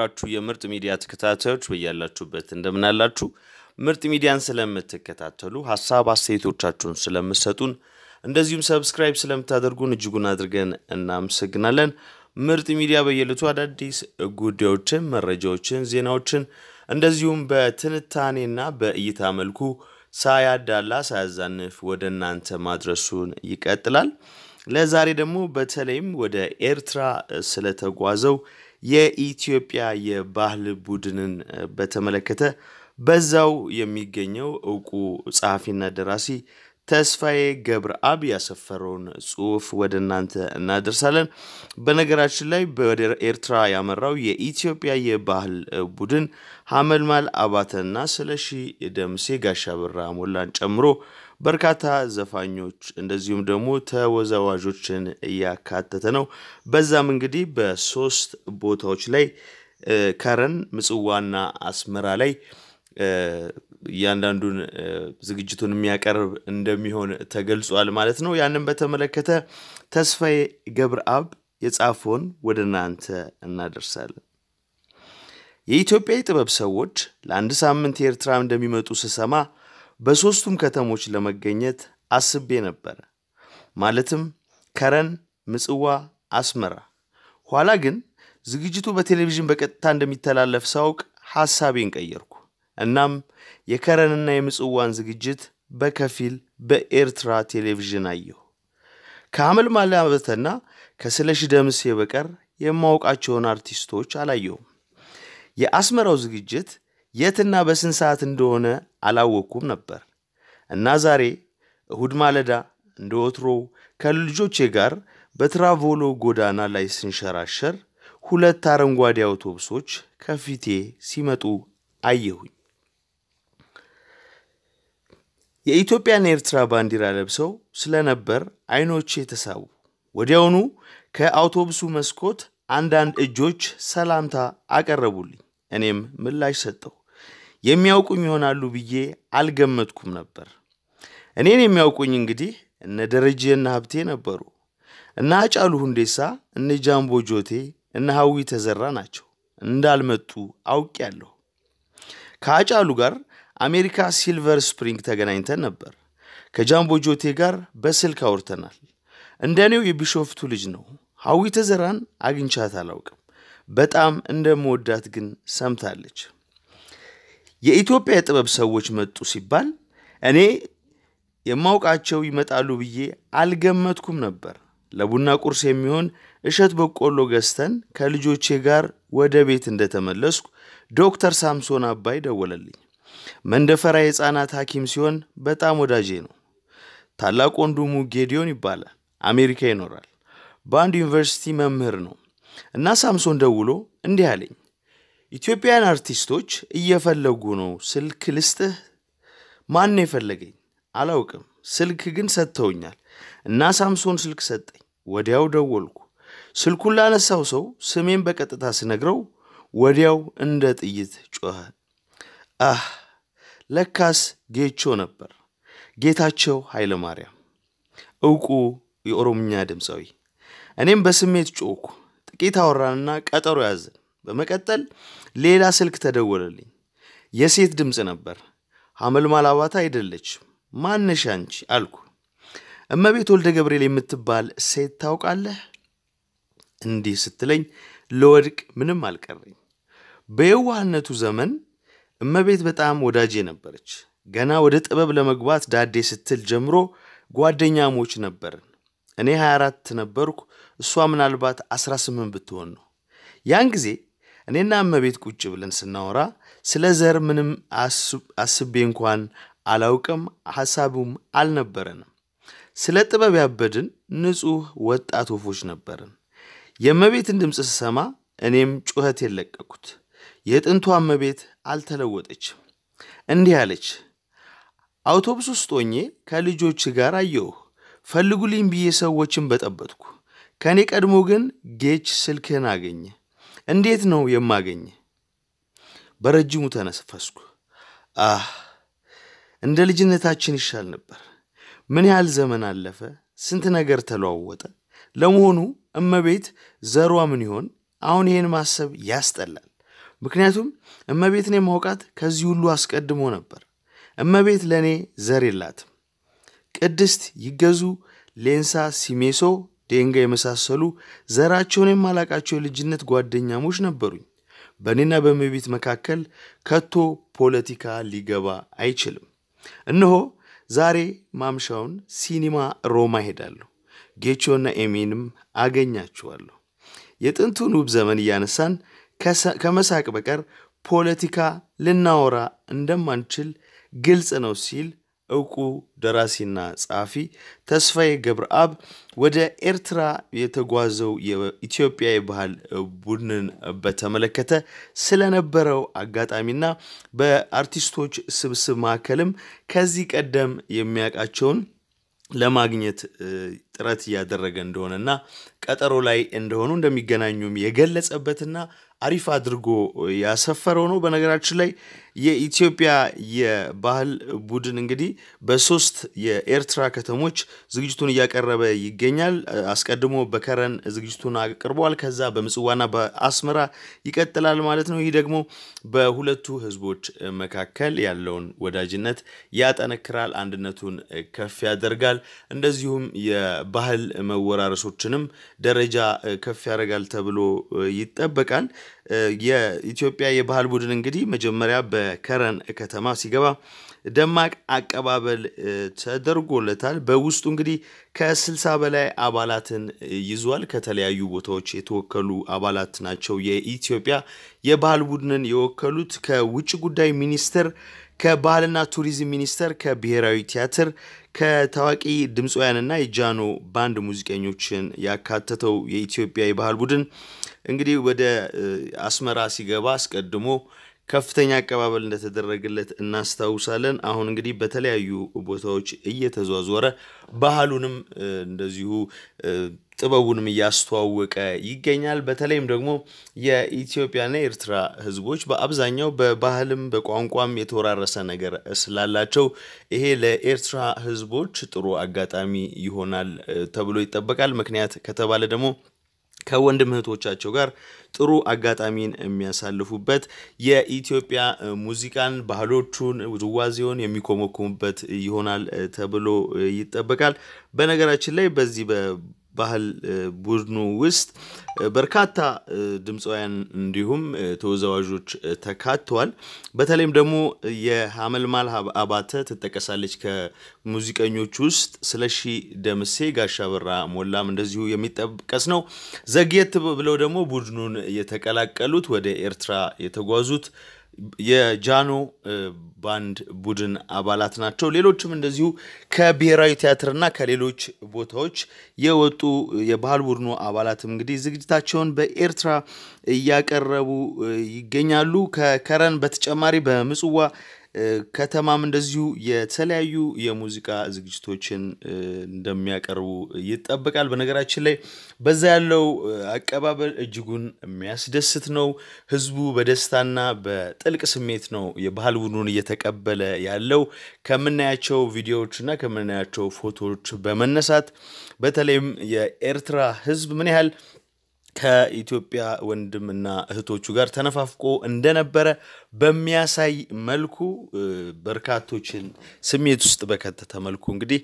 ራችሁ የምርጥ ሚዲያ ተከታታዮች በእያላችሁበት እንደምናላችሁ ምርጥ ሚዲያን ስለምትከታተሉ ሐሳብ አስተያየቶቻችሁን ስለምትሰጡን እንደዚሁም ሰብስክራይብ ስለምታደርጉን እጅጉን አድርገን እናመሰግናለን። ምርጥ ሚዲያ በየለቱ አዳዲስ ጉዳዮችን፣ መረጃዎችን፣ ዜናዎችን እንደዚሁም በትንታኔና በእይታ መልኩ ሳያዳላ ሳያዛንፍ ወደናንተ ማድረሱን ይቀጥላል። ለዛሬ ደግሞ በተለይም ወደ ኤርትራ ስለተጓዘው የኢትዮጵያ የባህል ቡድንን በተመለከተ በዛው የሚገኘው እቁ ጻፊና ደራሲ ተስፋዬ ገብረአብ ያሰፈረውን ጽሑፍ ወደናንተ እናደርሳለን። በነገራችን ላይ ወደ ኤርትራ ያመራው የኢትዮጵያ የባህል ቡድን ሐመልማል አባተና ስለሺ ደምሴ ጋሻብራ ሞላን ጨምሮ በርካታ ዘፋኞች እንደዚሁም ደግሞ ተወዛዋዦችን ያካተተ ነው። በዛም እንግዲህ በሶስት ቦታዎች ላይ ከረን፣ ምጽዋና አስመራ ላይ ያንዳንዱን ዝግጅቱን የሚያቀርብ እንደሚሆን ተገልጿል ማለት ነው። ያንንም በተመለከተ ተስፋዬ ገብረአብ የጻፈውን ወደናንተ እናደርሳለን። የኢትዮጵያ የጥበብ ሰዎች ለአንድ ሳምንት ኤርትራ እንደሚመጡ ስሰማ በሶስቱም ከተሞች ለመገኘት አስቤ ነበር። ማለትም ከረን፣ ምጽዋ፣ አስመራ። ኋላ ግን ዝግጅቱ በቴሌቪዥን በቀጥታ እንደሚተላለፍ ሳውቅ ሐሳቤን ቀየርኩ። እናም የከረንና የምጽዋን ዝግጅት በከፊል በኤርትራ ቴሌቪዥን አየሁ። ከሐመልማል አባተና ከስለሺ ደምሴ በቀር የማውቃቸውን አርቲስቶች አላየሁም። የአስመራው ዝግጅት የትና በስንት ሰዓት እንደሆነ አላወኩም ነበር እና ዛሬ እሁድ ማለዳ እንደወትሮ ከልጆቼ ጋር በትራቮሎ ጎዳና ላይ ስንሸራሸር ሁለት አረንጓዴ አውቶቡሶች ከፊቴ ሲመጡ አየሁኝ። የኢትዮጵያና ኤርትራ ባንዲራ ለብሰው ስለነበር አይኖቼ ተሳቡ። ወዲያውኑ ከአውቶቡሱ መስኮት አንዳንድ እጆች ሰላምታ አቀረቡልኝ። እኔም ምላሽ ሰጠው። የሚያውቁኝ ይሆናሉ ብዬ አልገመትኩም ነበር። እኔን የሚያውቁኝ እንግዲህ እነ ደረጀና ሀብቴ ነበሩ። እነ አጫሉ ሁንዴሳ፣ እነ ጃምቦ ጆቴ፣ እነ ሀዊ ተዘራ ናቸው። እንዳልመጡ አውቄያለሁ። ከአጫሉ ጋር አሜሪካ ሲልቨር ስፕሪንግ ተገናኝተን ነበር። ከጃምቦ ጆቴ ጋር በስልክ አውርተናል። እንደኔው የቢሾፍቱ ልጅ ነው። ሀዊ ተዘራን አግኝቻት አላውቅም። በጣም እንደምወዳት ግን ሰምታለች። የኢትዮጵያ የጥበብ ሰዎች መጡ ሲባል እኔ የማውቃቸው ይመጣሉ ብዬ አልገመትኩም ነበር። ለቡና ቁርስ የሚሆን እሸት በቆሎ ገዝተን ከልጆቼ ጋር ወደ ቤት እንደተመለስኩ ዶክተር ሳምሶን አባይ ደወለልኝ። መንደፈራ የህፃናት ሐኪም ሲሆን በጣም ወዳጄ ነው። ታላቅ ወንድሙ ጌዲዮን ይባላል። አሜሪካ ይኖራል። በአንድ ዩኒቨርሲቲ መምህር ነው እና ሳምሶን ደውሎ እንዲህ አለኝ። ኢትዮጵያውያን አርቲስቶች እየፈለጉ ነው። ስልክ ልስጥህ? ማን የፈለገኝ አላውቅም፣ ስልክ ግን ሰጥተውኛል እና ሳምሶን ስልክ ሰጠኝ። ወዲያው ደወልኩ። ስልኩን ላነሳው ሰው ስሜን በቀጥታ ስነግረው ወዲያው እንደ ጥይት ጮኸ። አህ ለካስ ጌቾ ነበር። ጌታቸው ኃይለ ማርያም እውቁ የኦሮምኛ ድምጻዊ። እኔም በስሜት ጮኩ። ጥቂት አወራንና ቀጠሮ ያዘን። በመቀጠል ሌላ ስልክ ተደወለልኝ። የሴት ድምጽ ነበር። ሐመልማል አባተ አይደለችም። ማነሽ አንቺ አልኩ። እመቤት ወልደ ገብርኤል የምትባል ሴት ታውቃለህ? እንዲህ ስትለኝ ለወድቅ ምንም አልቀረኝ። በየዋህነቱ ዘመን እመቤት በጣም ወዳጄ ነበረች። ገና ወደ ጥበብ ለመግባት ዳዴ ስትል ጀምሮ ጓደኛሞች ነበርን። እኔ 24 ነበርኩ፣ እሷ ምናልባት 18 ብትሆን ነው። ያን ጊዜ እኔና እመቤት ቁጭ ብለን ስናወራ ስለ ዘር ምንም አስቤ እንኳን አላውቅም፣ ሐሳቡም አልነበረንም። ስለ ጥበብ ያበድን ንጹህ ወጣት ወፎች ነበርን። የእመቤትን ድምጽ ስሰማ እኔም ጩኸት የለቀኩት። የጥንቷ እመቤት አልተለወጠችም። እንዲህ አለች። አውቶቡስ ውስጥ ሆኜ ከልጆች ጋር አየሁ። ፈልጉልኝ ብዬ ሰዎችን በጠበጥኩ። ከኔ ቀድሞ ግን ጌች ስልክህን አገኘ። እንዴት ነው የማገኘ? በረጅሙ ተነፈስኩ። አህ እንደ ልጅነታችን ይሻል ነበር ምን ያህል ዘመን አለፈ ስንት ነገር ተለዋወጠ ለመሆኑ እመቤት ዘሯ ምን ይሆን አሁን ይሄን ማሰብ ያስጠላል ምክንያቱም እመቤትን የማውቃት ከዚህ ሁሉ አስቀድሞ ነበር እመቤት ለኔ ዘር የላትም ቅድስት ይገዙ ሌንሳ ሲሜሶ ደንገ የመሳሰሉ ዘራቸውን የማላቃቸው ልጅነት ጓደኛሞች ነበሩኝ በኔና በመቤት መካከል ከቶ ፖለቲካ ሊገባ አይችልም እነሆ ዛሬ ማምሻውን ሲኒማ ሮማ ሄዳለሁ ጌቾና ኤሚንም አገኛቸዋለሁ የጥንቱን ውብ ዘመን ያነሳን ከመሳቅ በቀር ፖለቲካ ለናወራ እንደማንችል ግልጽ ነው ሲል እቁ ደራሲና ጻፊ ተስፋዬ ገብረአብ ወደ ኤርትራ የተጓዘው የኢትዮጵያ የባህል ቡድንን በተመለከተ ስለነበረው አጋጣሚና በአርቲስቶች ስብስብ ማከለም ከዚህ ቀደም የሚያቃቸውን ለማግኘት ጥረት ያደረገ እንደሆነና ቀጠሮ ላይ እንደሆኑ እንደሚገናኙም የገለጸበትና አሪፍ አድርጎ ያሰፈረው ነው በነገራችን ላይ የኢትዮጵያ የባህል ቡድን እንግዲህ በሶስት የኤርትራ ከተሞች ዝግጅቱን ያቀረበ ይገኛል አስቀድሞ በከረን ዝግጅቱን አቅርቧል ከዛ በምጽዋና በአስመራ ይቀጥላል ማለት ነው ይሄ ደግሞ በሁለቱ ህዝቦች መካከል ያለውን ወዳጅነት ያጠነክራል አንድነቱን ከፍ ያደርጋል እንደዚሁም የባህል መወራረሶችንም ደረጃ ከፍ ያደርጋል ተብሎ ይጠበቃል የኢትዮጵያ የባህል ቡድን እንግዲህ መጀመሪያ በከረን ከተማ ሲገባ ደማቅ አቀባበል ተደርጎለታል በውስጡ እንግዲህ ከ60 በላይ አባላትን ይዟል ከተለያዩ ቦታዎች የተወከሉ አባላት ናቸው የኢትዮጵያ የባህል ቡድንን የወከሉት ከውጭ ጉዳይ ሚኒስቴር ከባህልና ቱሪዝም ሚኒስቴር ከብሔራዊ ቲያትር ከታዋቂ ድምጻውያንና የጃኖ ባንድ ሙዚቀኞችን ያካተተው የኢትዮጵያ የባህል ቡድን እንግዲህ ወደ አስመራ ሲገባ አስቀድሞ ከፍተኛ አቀባበል እንደተደረገለት እናስተውሳለን አሁን እንግዲህ በተለያዩ ቦታዎች እየተዟዟረ ባህሉንም እንደዚሁ ጥበቡንም ያስተዋወቀ ይገኛል በተለይም ደግሞ የኢትዮጵያና ኤርትራ ህዝቦች በአብዛኛው በባህልም በቋንቋም የተወራረሰ ነገር ስላላቸው ይሄ ለኤርትራ ህዝቦች ጥሩ አጋጣሚ ይሆናል ተብሎ ይጠበቃል ምክንያት ከተባለ ደግሞ ከወንድም እህቶቻቸው ጋር ጥሩ አጋጣሚን የሚያሳልፉበት የኢትዮጵያ ሙዚቃን ባህሎቹን ውዝዋዜውን የሚቆመቁሙበት ይሆናል ተብሎ ይጠበቃል በነገራችን ላይ በዚህ ባህል ቡድኑ ውስጥ በርካታ ድምጻውያን እንዲሁም ተወዛዋዦች ተካተዋል በተለይም ደግሞ የሐመልማል አባተ ተጠቀሳለች ከሙዚቀኞች ውስጥ ስለሺ ደምሴ ጋሻበራ ሞላም እንደዚሁ የሚጠቀስ ነው ዘግየት ብለው ደግሞ ቡድኑን የተቀላቀሉት ወደ ኤርትራ የተጓዙት የጃኖ ባንድ ቡድን አባላት ናቸው ሌሎችም እንደዚሁ ከብሔራዊ ቲያትርና ከሌሎች ቦታዎች የወጡ የባህል ቡድኑ አባላትም እንግዲህ ዝግጅታቸውን በኤርትራ ያቀረቡ ይገኛሉ ከከረን በተጨማሪ በምጽዋ ከተማም እንደዚሁ የተለያዩ የሙዚቃ ዝግጅቶችን እንደሚያቀርቡ ይጠበቃል በነገራችን ላይ በዛ ያለው አቀባበል እጅጉን የሚያስደስት ነው ህዝቡ በደስታና በጥልቅ ስሜት ነው የባህል ቡድኑን እየተቀበለ ያለው ከምናያቸው ቪዲዮዎችና ከምናያቸው ፎቶዎች በመነሳት በተለይም የኤርትራ ህዝብ ምን ያህል ከኢትዮጵያ ወንድምና እህቶቹ ጋር ተነፋፍቆ እንደነበረ በሚያሳይ መልኩ በርካቶችን ስሜት ውስጥ በከተተ መልኩ እንግዲህ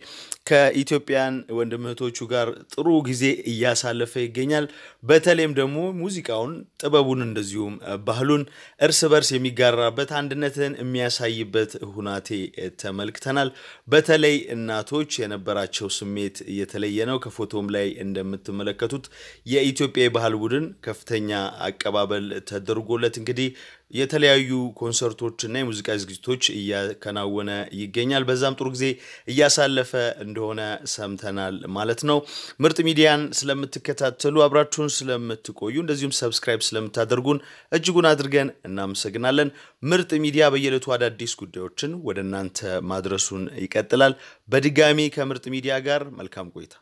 ከኢትዮጵያን ወንድም እህቶቹ ጋር ጥሩ ጊዜ እያሳለፈ ይገኛል በተለይም ደግሞ ሙዚቃውን ጥበቡን እንደዚሁም ባህሉን እርስ በርስ የሚጋራበት አንድነትን የሚያሳይበት ሁናቴ ተመልክተናል በተለይ እናቶች የነበራቸው ስሜት የተለየ ነው ከፎቶም ላይ እንደምትመለከቱት የኢትዮጵያ ባህል ቡድን ከፍተኛ አቀባበል ተደርጎለት እንግዲህ የተለያዩ ኮንሰርቶችና የሙዚቃ ዝግጅቶች እያከናወነ ይገኛል በዛም ጥሩ ጊዜ እያሳለፈ እንደሆነ ሰምተናል ማለት ነው ምርጥ ሚዲያን ስለምትከታተሉ አብራችሁን ስለምትቆዩ እንደዚሁም ሰብስክራይብ ስለምታደርጉን እጅጉን አድርገን እናመሰግናለን ምርጥ ሚዲያ በየለቱ አዳዲስ ጉዳዮችን ወደ እናንተ ማድረሱን ይቀጥላል በድጋሚ ከምርጥ ሚዲያ ጋር መልካም ቆይታ